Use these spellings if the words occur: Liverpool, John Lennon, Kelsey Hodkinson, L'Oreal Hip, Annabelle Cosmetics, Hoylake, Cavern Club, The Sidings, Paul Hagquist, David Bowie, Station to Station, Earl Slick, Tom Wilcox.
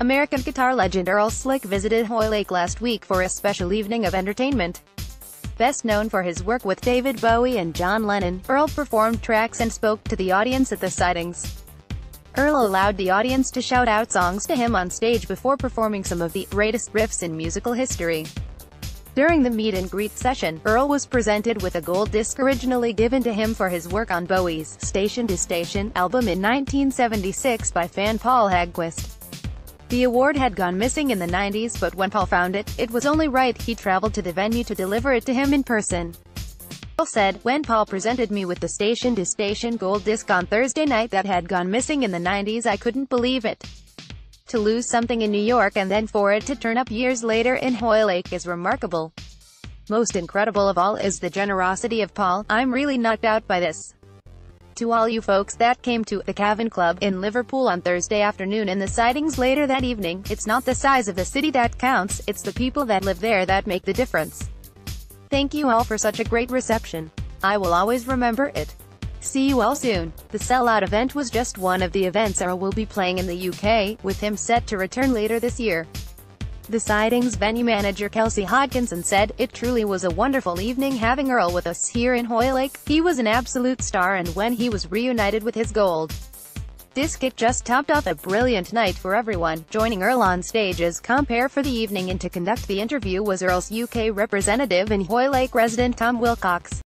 American guitar legend Earl Slick visited Hoylake last week for a special evening of entertainment. Best known for his work with David Bowie and John Lennon, Earl performed tracks and spoke to the audience at the Sidings. Earl allowed the audience to shout out songs to him on stage before performing some of the greatest riffs in musical history. During the meet-and-greet session, Earl was presented with a gold disc originally given to him for his work on Bowie's Station to Station album in 1976 by fan Paul Hagquist. The award had gone missing in the 90s, but when Paul found it, it was only right he traveled to the venue to deliver it to him in person. Earl said, "When Paul presented me with the Station to Station gold disc on Thursday night that had gone missing in the 90s, I couldn't believe it. To lose something in New York and then for it to turn up years later in Hoylake is remarkable. Most incredible of all is the generosity of Paul. I'm really knocked out by this." To all you folks that came to the Cavern Club in Liverpool on Thursday afternoon and the Sidings later that evening, it's not the size of the city that counts, it's the people that live there that make the difference. Thank you all for such a great reception. I will always remember it. See you all soon." The sellout event was just one of the events Earl will be playing in the UK, with him set to return later this year. The Sidings venue manager Kelsey Hodkinson said, "It truly was a wonderful evening having Earl with us here in Hoylake. He was an absolute star, and when he was reunited with his gold disc, it just topped off a brilliant night for everyone." Joining Earl on stage as compere for the evening and to conduct the interview was Earl's UK representative and Hoylake resident Tom Wilcox.